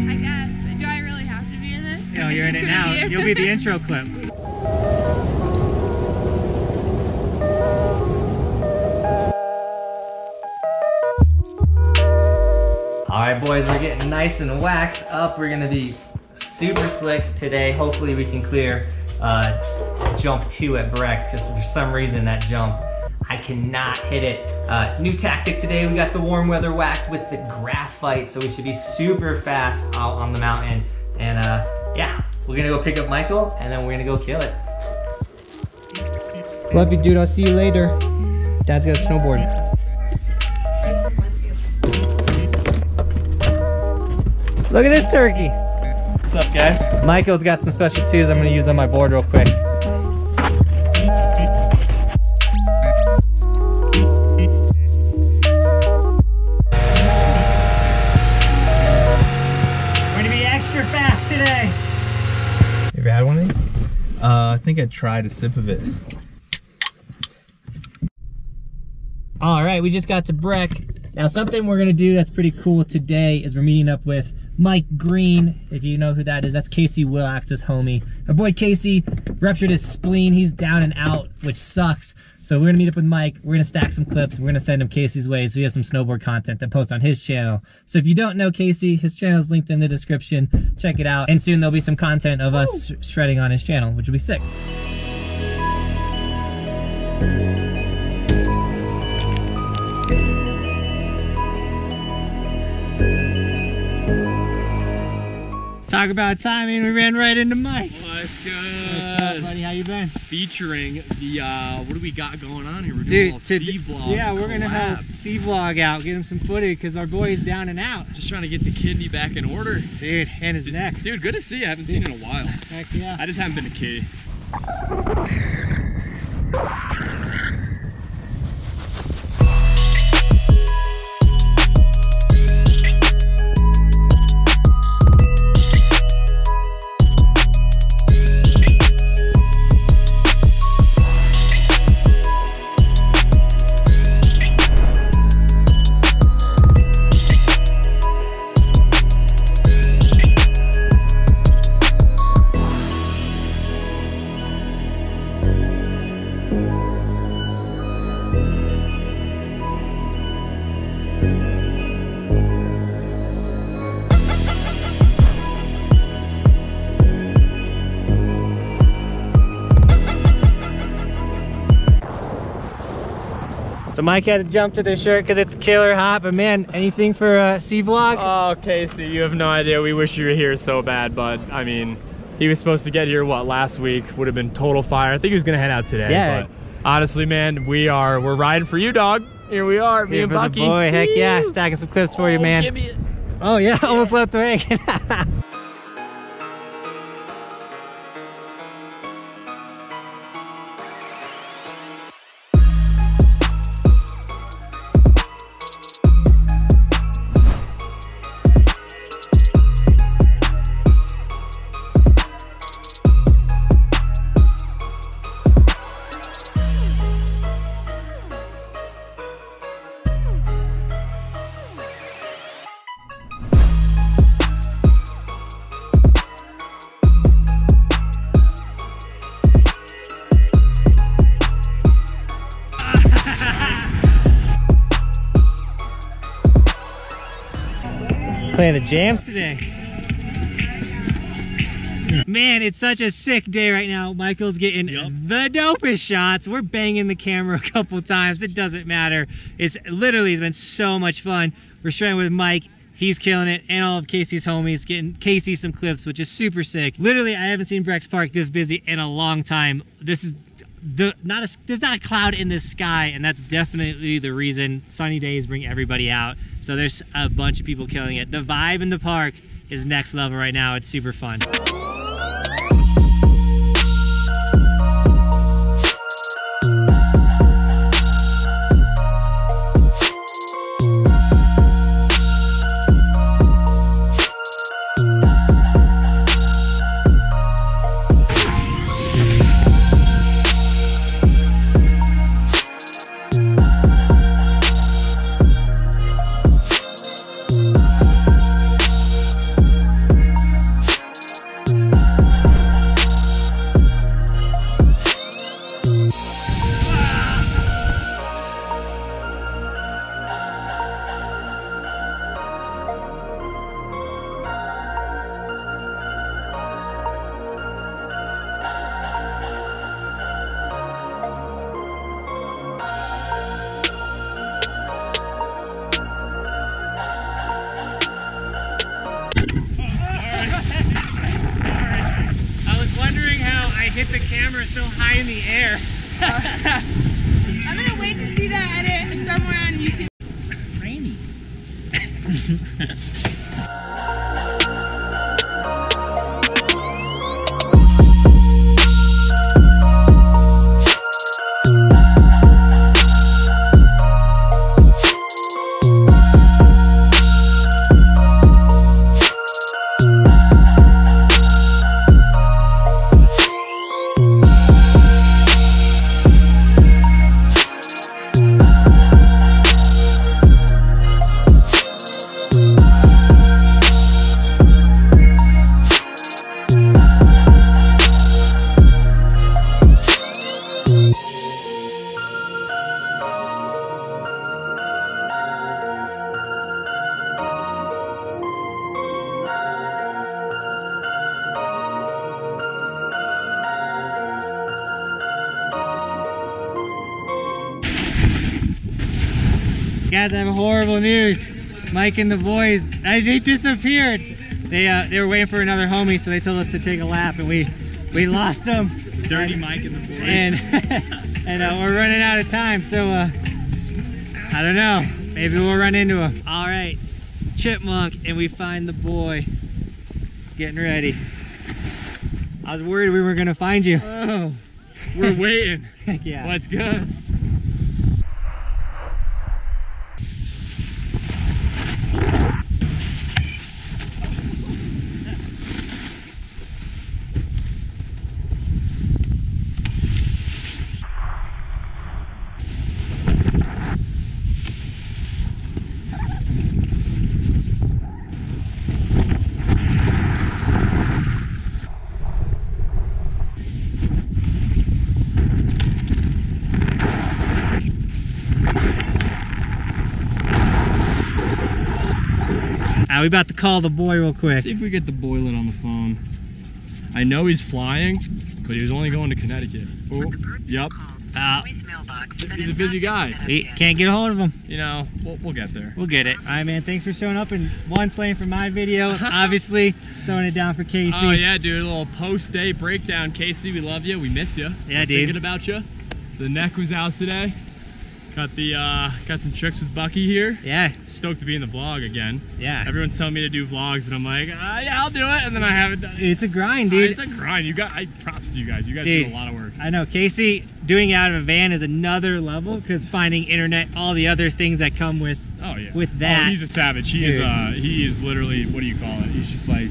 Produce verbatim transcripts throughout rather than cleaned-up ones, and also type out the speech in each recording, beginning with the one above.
I guess. Do I really have to be in it? No, you're in it now. Be You'll be the intro clip. Alright boys, we're getting nice and waxed up. We're gonna be super slick today. Hopefully we can clear uh, jump two at Breck, because for some reason that jump, I cannot hit it. Uh, new tactic today, we got the warm weather wax with the graphite, so we should be super fast out on the mountain. And uh, yeah, we're gonna go pick up Michael and then we're gonna go kill it. Love you, dude, I'll see you later. Dad's got a snowboard. Look at this turkey. What's up, guys? Michael's got some special twos I'm gonna use on my board real quick. We're gonna be extra fast today. You ever had one of these? Uh, I think I tried a sip of it. All right, we just got to Breck. Now, something we're gonna do that's pretty cool today is we're meeting up with Mike Green. If you know who that is, that's Casey Willax's homie. Our boy Casey ruptured his spleen. He's down and out, which sucks. So we're gonna meet up with Mike. We're gonna stack some clips. We're gonna send him Casey's way so we have some snowboard content to post on his channel. So if you don't know Casey, his channel is linked in the description. Check it out. And soon there'll be some content of us sh- shredding on his channel, which will be sick. Talk about timing, we ran right into Mike. What's good? What's up, buddy? How you been? Featuring the, uh, what do we got going on here? We're doing Dude, a little C-Vlog Yeah, we're collab. Gonna help C-Vlog out, get him some footage, because our boy's down and out. Just trying to get the kidney back in order. Dude, and his dude, neck. Dude, good to see you. I haven't dude. seen you in a while. Heck yeah. I just haven't been a kid. So Mike had to jump to this shirt because it's killer hot, but man, anything for uh, C-Vlog? Oh, Casey, you have no idea. We wish you were here so bad, but I mean, he was supposed to get here, what, last week? Would have been total fire. I think he was gonna head out today, yeah. But honestly, man, we are, we're riding for you, dog. Here we are, me here and for Bucky. The boy, heck yeah, stacking some clips for oh, you, man. Give me it. Oh yeah, yeah, almost left the hanging. Playing the jams today. Man, it's such a sick day right now. Michael's getting yep. the dopest shots. We're banging the camera a couple times. It doesn't matter. It's literally has been so much fun. We're shredding with Mike. He's killing it, and all of Casey's homies, getting Casey some clips, which is super sick. Literally, I haven't seen Breck's Park this busy in a long time. This is the not a, there's not a cloud in the sky, and that's definitely the reason. Sunny days bring everybody out. So there's a bunch of people killing it. The vibe in the park is next level right now. It's super fun. Hit the camera so high in the air. I'm gonna wait to see that edit somewhere on YouTube. Rainy. Guys, I have horrible news. Mike and the boys, they disappeared. They uh, they were waiting for another homie, so they told us to take a lap, and we we lost them. Dirty and, Mike and the boys. And and uh, we're running out of time, so uh, I don't know. Maybe we'll run into them. All right, Chipmunk, and we find the boy. Getting ready. I was worried we were gonna find you. Oh, we're waiting. Heck yeah. Let's go. We're about to call the boy real quick. See if we get the boylet on the phone. I know he's flying, but he was only going to Connecticut. Oh, yep. Uh, he's a busy guy. He can't get a hold of him. You know, we'll, we'll get there. We'll get it. All right, man. Thanks for showing up and one slaying for my video. Obviously, throwing it down for Casey. Oh, yeah, dude. A little post-day breakdown. Casey, we love you. We miss you. Yeah, We're dude. Thinking about you. The neck was out today. Got the uh, got some tricks with Bucky here. Yeah. Stoked to be in the vlog again. Yeah. Everyone's telling me to do vlogs, and I'm like, ah, yeah, I'll do it, and then I haven't done it. It's a grind, dude. It's a grind. You got, I props to you guys. You guys dude, do a lot of work. I know. Casey doing it out of a van is another level because finding internet, all the other things that come with. Oh yeah. With that. Oh, he's a savage. He dude. is. Uh, he is literally. What do you call it? He's just like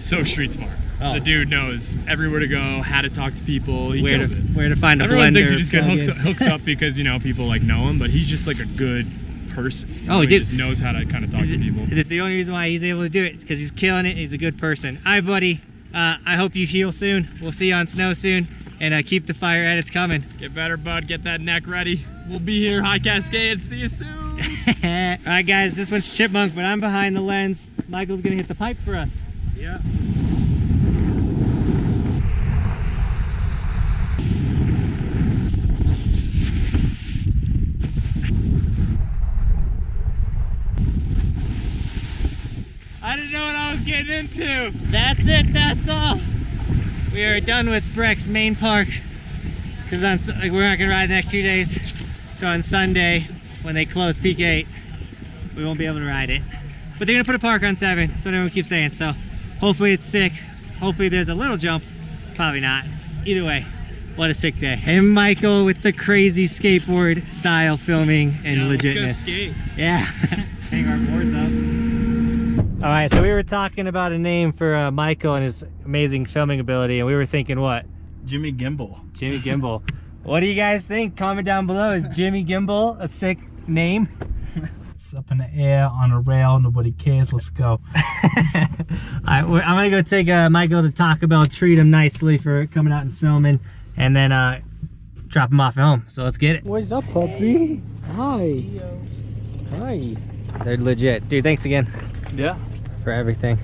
so street smart. Oh. The dude knows everywhere to go, how to talk to people. He where, to, it. where to find a Everyone blender. Everyone thinks he just get hooks, hooks up because, you know, people like know him, but he's just like a good person. You know, oh, he, he just knows how to kind of talk it, to people. It's the only reason why he's able to do it because he's killing it. And he's a good person. All right, buddy. Uh, I hope you heal soon. We'll see you on snow soon, and uh, keep the fire at its coming. Get better, bud. Get that neck ready. We'll be here, High Cascade. See you soon. All right, guys. This one's Chipmunk, but I'm behind the lens. Michael's gonna hit the pipe for us. Yeah. I didn't know what I was getting into. That's it, that's all. We are done with Breck's main park because on like, we're not gonna ride the next two days. So on Sunday, when they close Peak eight, we won't be able to ride it. But they're gonna put a park on seven. That's what everyone keeps saying. So hopefully it's sick. Hopefully there's a little jump. Probably not. Either way, what a sick day. And Michael with the crazy skateboard style filming and yeah, legitness. Let's go skate. Yeah. Hang our boards up. All right, so we were talking about a name for uh, Michael and his amazing filming ability, and we were thinking what? Jimmy Gimbel. Jimmy Gimbel. What do you guys think? Comment down below. Is Jimmy Gimbel a sick name? It's up in the air, on a rail, nobody cares, let's go. All right, we're, I'm gonna go take uh, Michael to Taco Bell, treat him nicely for coming out and filming, and then uh, drop him off at home, so let's get it. What's up, puppy? Hi. Hi. They're legit. Dude, thanks again. Yeah. For everything.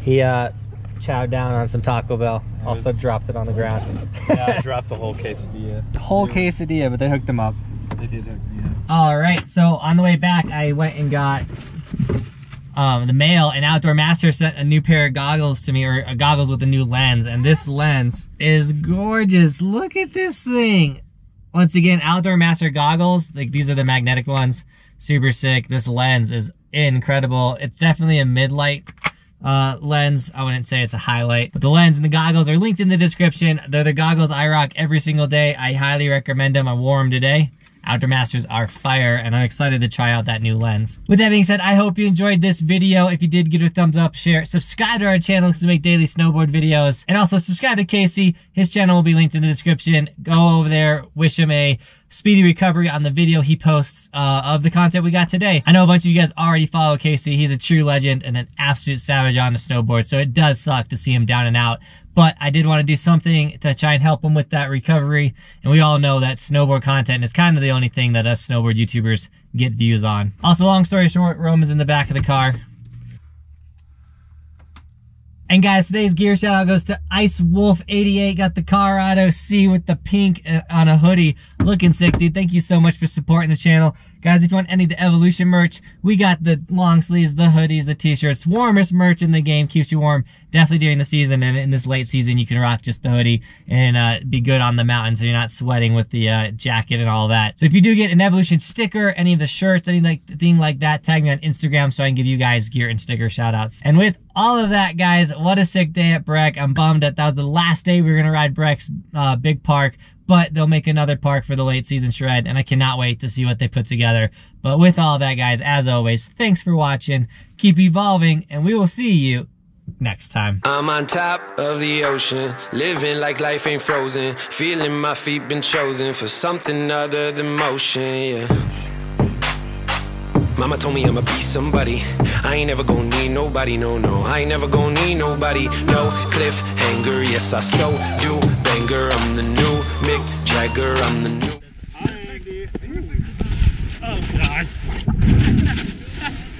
He uh, chowed down on some Taco Bell, it also was, dropped it on the ground. Yeah, I dropped the whole quesadilla. The whole yeah. quesadilla, but they hooked him up. They did hook me up. All right, so on the way back, I went and got um, the mail, and Outdoor Master sent a new pair of goggles to me, or uh, goggles with a new lens, and this lens is gorgeous. Look at this thing. Once again, Outdoor Master goggles, like these are the magnetic ones, super sick. This lens is incredible. It's definitely a mid-light uh, lens. I wouldn't say it's a highlight, but the lens and the goggles are linked in the description. They're the goggles I rock every single day. I highly recommend them. I wore them today. Outdoor Masters are fire, and I'm excited to try out that new lens. With that being said, I hope you enjoyed this video. If you did, give it a thumbs up, share, subscribe to our channel because we make daily snowboard videos, and also subscribe to Casey. His channel will be linked in the description. Go over there, wish him a speedy recovery on the video he posts uh, of the content we got today. I know a bunch of you guys already follow Casey. He's a true legend and an absolute savage on the snowboard, so it does suck to see him down and out. But I did want to do something to try and help him with that recovery. And we all know that snowboard content is kind of the only thing that us snowboard YouTubers get views on. Also, long story short, Roman's in the back of the car. And guys, today's gear shout out goes to Ice Wolf eighty-eight. Got the Colorado C with the pink on a hoodie. Looking sick, dude. Thank you so much for supporting the channel. Guys, if you want any of the Evolution merch, we got the long sleeves, the hoodies, the t-shirts. Warmest merch in the game. Keeps you warm. Definitely during the season. And in this late season, you can rock just the hoodie and uh, be good on the mountain so you're not sweating with the uh, jacket and all that. So if you do get an Evolution sticker, any of the shirts, anything like that, tag me on Instagram so I can give you guys gear and sticker shout outs. And with all of that, guys, what a sick day at Breck. I'm bummed that that was the last day we were going to ride Breck's uh, big park. But they'll make another park for the late season shred, and I cannot wait to see what they put together. But with all that, guys, as always, thanks for watching. Keep evolving, and we will see you next time. I'm on top of the ocean, living like life ain't frozen, feeling my feet been chosen for something other than motion, yeah. Mama told me I'ma be somebody. I ain't never gonna need nobody, no, no. I ain't never gonna need nobody, no. Cliffhanger, yes, I so do. Banger, I'm the new Mick Jagger, I'm the new. Hi. Oh, God.